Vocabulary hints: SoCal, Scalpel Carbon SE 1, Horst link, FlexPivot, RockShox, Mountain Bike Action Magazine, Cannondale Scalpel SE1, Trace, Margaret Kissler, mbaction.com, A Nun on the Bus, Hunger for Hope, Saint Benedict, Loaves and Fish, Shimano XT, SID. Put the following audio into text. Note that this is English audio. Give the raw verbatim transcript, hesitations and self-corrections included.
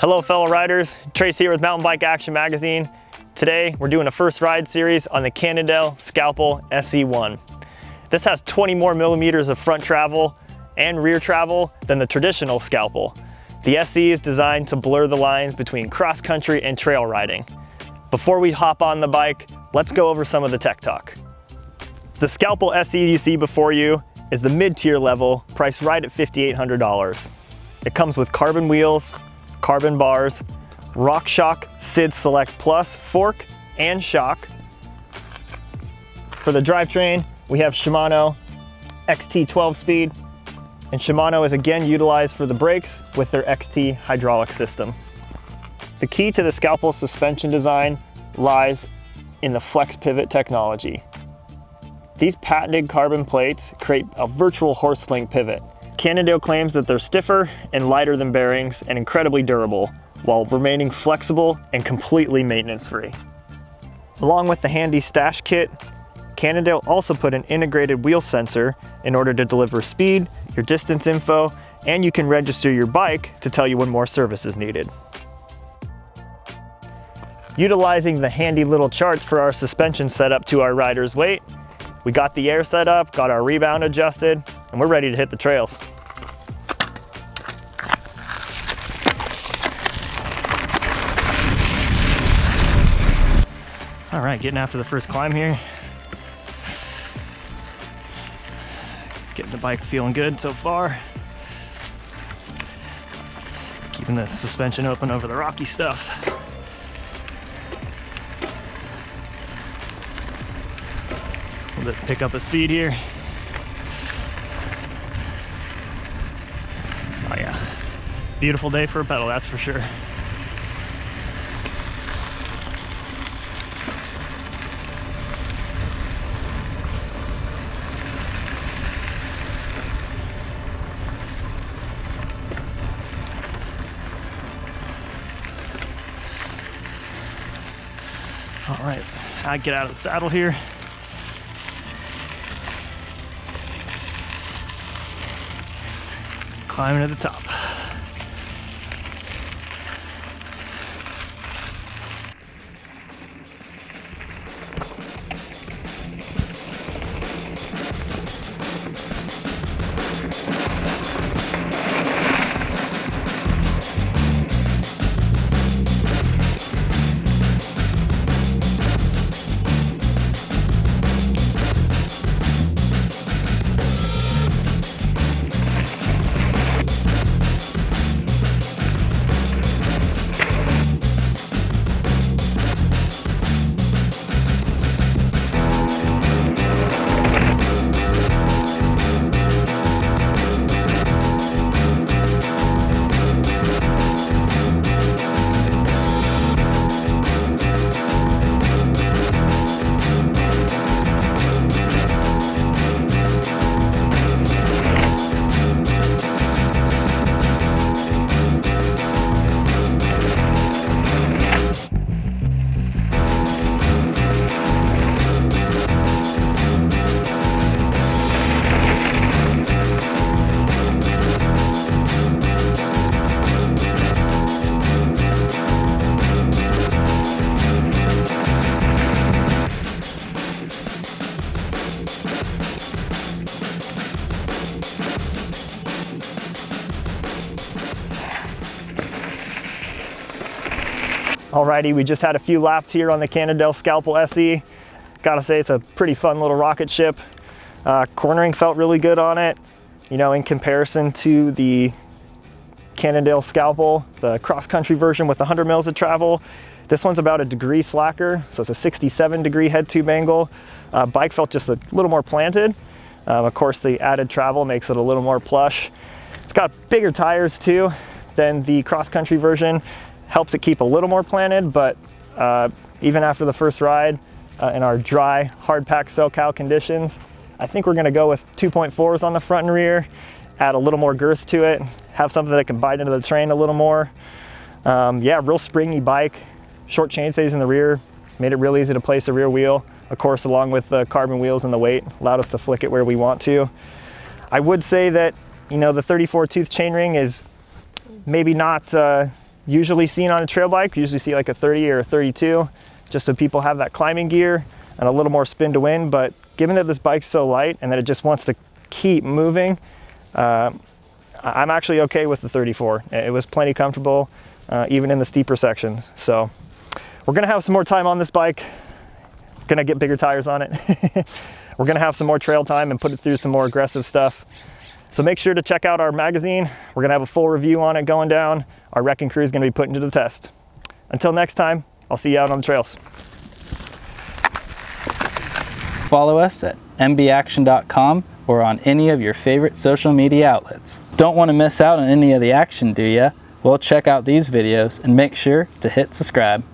Hello fellow riders, Trace here with Mountain Bike Action Magazine. Today we're doing a first ride series on the Cannondale Scalpel S E one. This has twenty more millimeters of front travel and rear travel than the traditional Scalpel. The S E is designed to blur the lines between cross country and trail riding. Before we hop on the bike, let's go over some of the tech talk. The Scalpel S E you see before you is the mid-tier level, priced right at fifty-eight hundred dollars. It comes with carbon wheels, carbon bars, RockShox S I D Select Plus fork and shock. For the drivetrain, we have Shimano X T twelve speed, and Shimano is again utilized for the brakes with their X T hydraulic system. The key to the Scalpel suspension design lies in the flex pivot technology. These patented carbon plates create a virtual horse-link pivot. Cannondale claims that they're stiffer and lighter than bearings and incredibly durable, while remaining flexible and completely maintenance-free. Along with the handy stash kit, Cannondale also put an integrated wheel sensor in order to deliver speed, your distance info, and you can register your bike to tell you when more service is needed. Utilizing the handy little charts for our suspension setup to our rider's weight, we got the air set up, got our rebound adjusted, and we're ready to hit the trails. All right, getting after the first climb here. Getting the bike feeling good so far. Keeping the suspension open over the rocky stuff. A little bit pick up a speed here. Oh yeah, beautiful day for a pedal, that's for sure. All right, I get out of the saddle here. Climbing to the top. Alrighty, we just had a few laps here on the Cannondale Scalpel S E. Gotta say, it's a pretty fun little rocket ship. Uh, cornering felt really good on it. You know, in comparison to the Cannondale Scalpel, the cross-country version with one hundred mils of travel, this one's about a degree slacker, so it's a sixty-seven degree head tube angle. Uh, bike felt just a little more planted. Um, of course, the added travel makes it a little more plush. It's got bigger tires too than the cross-country version. Helps it keep a little more planted, but uh, even after the first ride uh, in our dry, hard-packed SoCal conditions, I think we're gonna go with two point fours on the front and rear, add a little more girth to it, have something that can bite into the train a little more. Um, yeah, real springy bike, short chainstays in the rear, made it real easy to place a rear wheel, of course, along with the carbon wheels and the weight, allowed us to flick it where we want to. I would say that, you know, the thirty-four tooth chainring is maybe not, uh, usually seen on a trail bike. You usually see like a thirty or a thirty-two, just so people have that climbing gear and a little more spin to win. But given that this bike's so light and that it just wants to keep moving, uh, I'm actually okay with the thirty-four. It was plenty comfortable, uh, even in the steeper sections. So we're gonna have some more time on this bike. We're gonna get bigger tires on it. We're gonna have some more trail time and put it through some more aggressive stuff. So make sure to check out our magazine. We're gonna have a full review on it going down. Our wrecking crew is gonna be putting to the test. Until next time, I'll see you out on the trails. Follow us at m b action dot com or on any of your favorite social media outlets. Don't want to miss out on any of the action, do ya? Well, check out these videos and make sure to hit subscribe.